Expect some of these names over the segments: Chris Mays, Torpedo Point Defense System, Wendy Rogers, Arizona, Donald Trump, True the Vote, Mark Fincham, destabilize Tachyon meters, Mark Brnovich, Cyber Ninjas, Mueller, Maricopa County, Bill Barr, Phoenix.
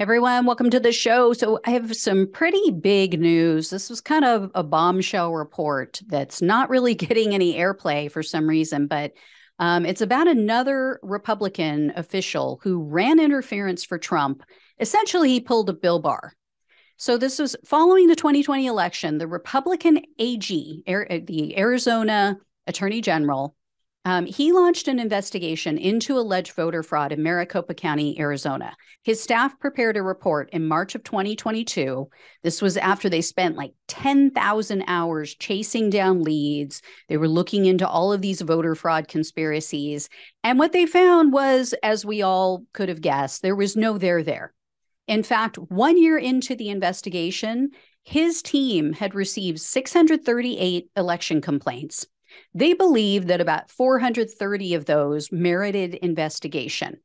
Everyone, welcome to the show. So I have some pretty big news. This was kind of a bombshell report that's not really getting any airplay for some reason, but it's about another Republican official who ran interference for Trump. Essentially, he pulled a Bill Barr. So this was following the 2020 election. The Republican AG, the Arizona Attorney General, he launched an investigation into alleged voter fraud in Maricopa County, Arizona. His staff prepared a report in March of 2022. This was after they spent like 10,000 hours chasing down leads. They were looking into all of these voter fraud conspiracies. And what they found was, as we all could have guessed, there was no there there. In fact, 1 year into the investigation, his team had received 638 election complaints. They believe that about 430 of those merited investigation.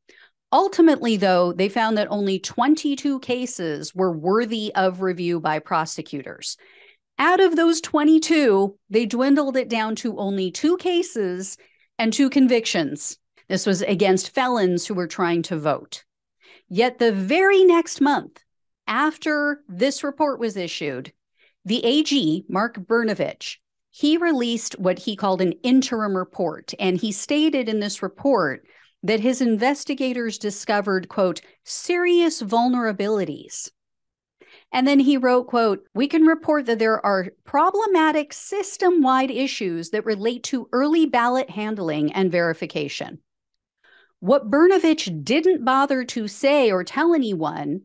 Ultimately, though, they found that only 22 cases were worthy of review by prosecutors. Out of those 22, they dwindled it down to only 2 cases and 2 convictions. This was against felons who were trying to vote. Yet the very next month, after this report was issued, the AG, Mark Brnovich, he released what he called an interim report, and he stated in this report that his investigators discovered, quote, serious vulnerabilities. And then he wrote, quote, we can report that there are problematic system-wide issues that relate to early ballot handling and verification. What Brnovich didn't bother to say or tell anyone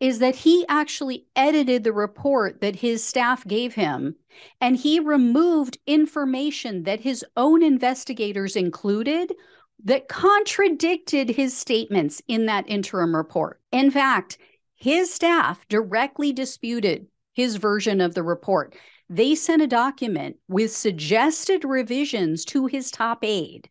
is that he actually edited the report that his staff gave him, and he removed information that his own investigators included that contradicted his statements in that interim report. In fact, his staff directly disputed his version of the report. They sent a document with suggested revisions to his top aide,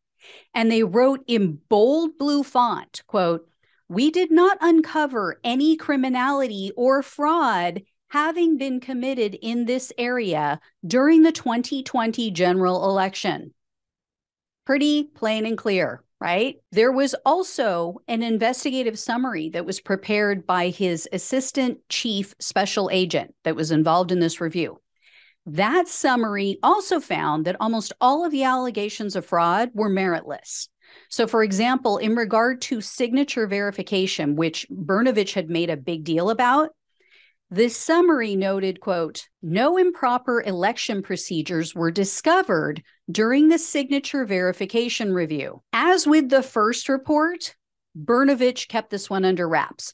and they wrote in bold blue font, quote, we did not uncover any criminality or fraud having been committed in this area during the 2020 general election. Pretty plain and clear, right? There was also an investigative summary that was prepared by his assistant chief special agent that was involved in this review. That summary also found that almost all of the allegations of fraud were meritless. So, for example, in regard to signature verification, which Brnovich had made a big deal about, this summary noted, quote, no improper election procedures were discovered during the signature verification review. As with the first report, Brnovich kept this one under wraps.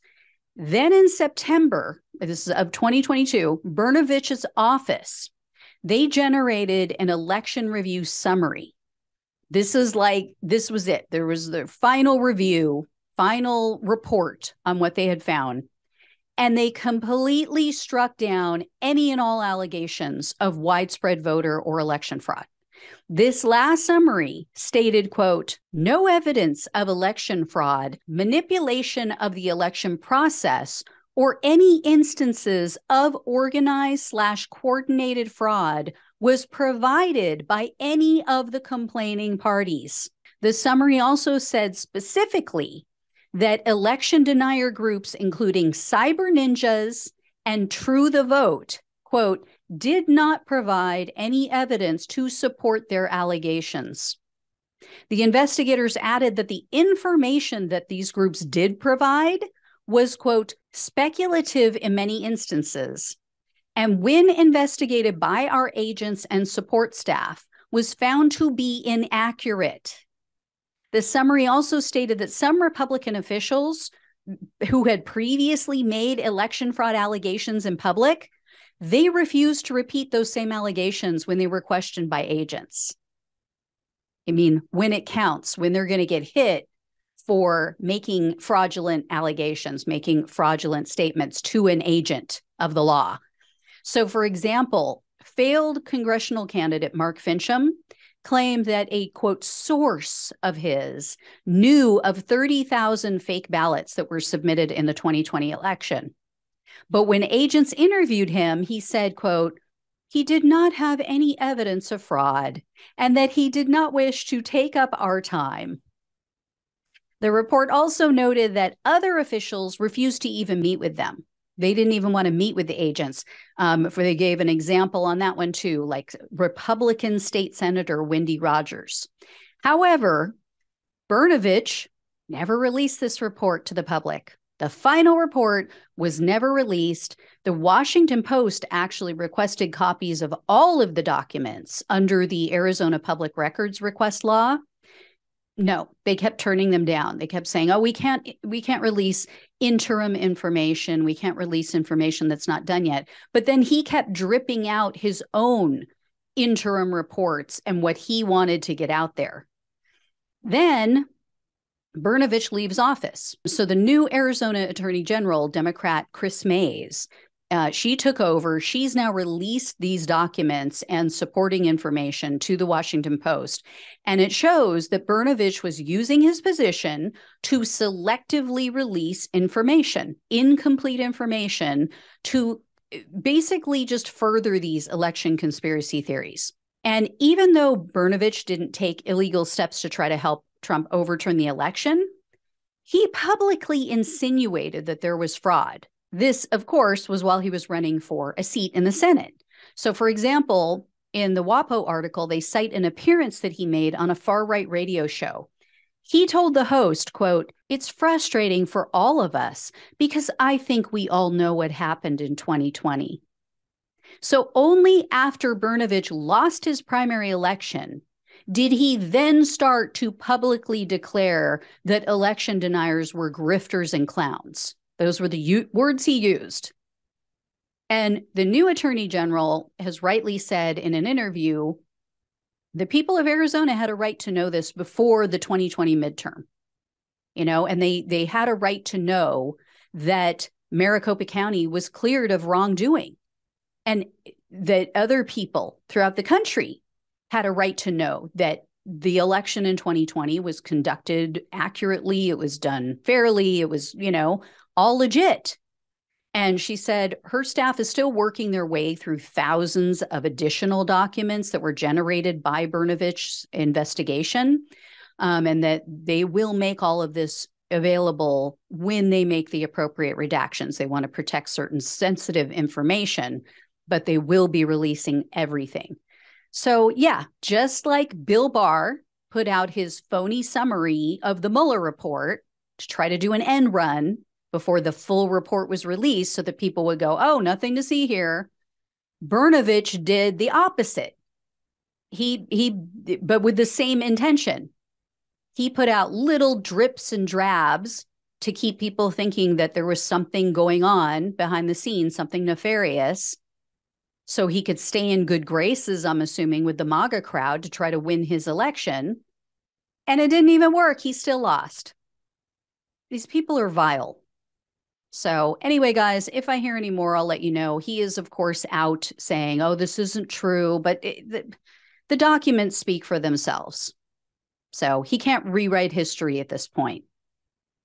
Then in September, this is of 2022, Brnovich's office, they generated an election review summary. This was it. There was the final review, final report on what they had found. And they completely struck down any and all allegations of widespread voter or election fraud. This last summary stated, quote, no evidence of election fraud, manipulation of the election process, or any instances of organized/coordinated fraud was provided by any of the complaining parties. The summary also said specifically that election denier groups, including Cyber Ninjas and True the Vote, quote, did not provide any evidence to support their allegations. The investigators added that the information that these groups did provide was, quote, speculative in many instances, and when investigated by our agents and support staff, was found to be inaccurate. The summary also stated that some Republican officials who had previously made election fraud allegations in public, they refused to repeat those same allegations when they were questioned by agents. I mean, when it counts, when they're going to get hit for making fraudulent allegations, making fraudulent statements to an agent of the law. So, for example, failed congressional candidate Mark Fincham claimed that a, quote, source of his knew of 30,000 fake ballots that were submitted in the 2020 election. But when agents interviewed him, he said, quote, he did not have any evidence of fraud and that he did not wish to take up our time. The report also noted that other officials refused to even meet with them. They didn't even want to meet with the agents. For they gave an example on that one, too, like Republican State Senator Wendy Rogers. However, Brnovich never released this report to the public. The final report was never released. The Washington Post actually requested copies of all of the documents under the Arizona Public Records Request Law. No, they kept turning them down. They kept saying, oh, we can't release interim information. We can't release information that's not done yet. But then he kept dripping out his own interim reports and what he wanted to get out there. Then Brnovich leaves office. So the new Arizona Attorney General, Democrat Chris Mays, she took over. She's now released these documents and supporting information to the Washington Post. And it shows that Brnovich was using his position to selectively release information, incomplete information, to basically just further these election conspiracy theories. And even though Brnovich didn't take illegal steps to try to help Trump overturn the election, he publicly insinuated that there was fraud. This, of course, was while he was running for a seat in the Senate. So, for example, in the WAPO article, they cite an appearance that he made on a far-right radio show. He told the host, quote, "It's frustrating for all of us because I think we all know what happened in 2020. So only after Brnovich lost his primary election did he then start to publicly declare that election deniers were grifters and clowns. Those were the words he used. And the new attorney general has rightly said in an interview, the people of Arizona had a right to know this before the 2020 midterm, you know, and they had a right to know that Maricopa County was cleared of wrongdoing and that other people throughout the country had a right to know that the election in 2020 was conducted accurately. It was done fairly. It was, you know, all legit. And she said her staff is still working their way through thousands of additional documents that were generated by Brnovich's investigation, and that they will make all of this available when they make the appropriate redactions. They want to protect certain sensitive information, but they will be releasing everything. So, yeah, just like Bill Barr put out his phony summary of the Mueller report to try to do an end run before the full report was released so that people would go, oh, nothing to see here. Brnovich did the opposite. But with the same intention. He put out little drips and drabs to keep people thinking that there was something going on behind the scenes, something nefarious, so he could stay in good graces, I'm assuming, with the MAGA crowd to try to win his election. And it didn't even work. He still lost. These people are vile. So anyway, guys, if I hear any more, I'll let you know. He is, of course, out saying, oh, this isn't true. But the documents speak for themselves. So he can't rewrite history at this point.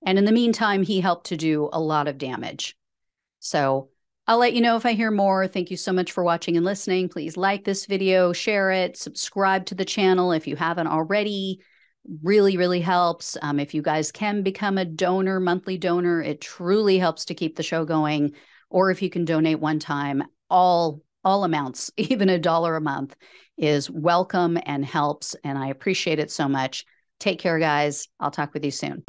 And in the meantime, he helped to do a lot of damage. So I'll let you know if I hear more. Thank you so much for watching and listening. Please like this video, share it, subscribe to the channel if you haven't already. Really, really helps. If you guys can become a donor, monthly donor, it truly helps to keep the show going. Or if you can donate one time, all amounts, even $1 a month, is welcome and helps. And I appreciate it so much. Take care, guys. I'll talk with you soon.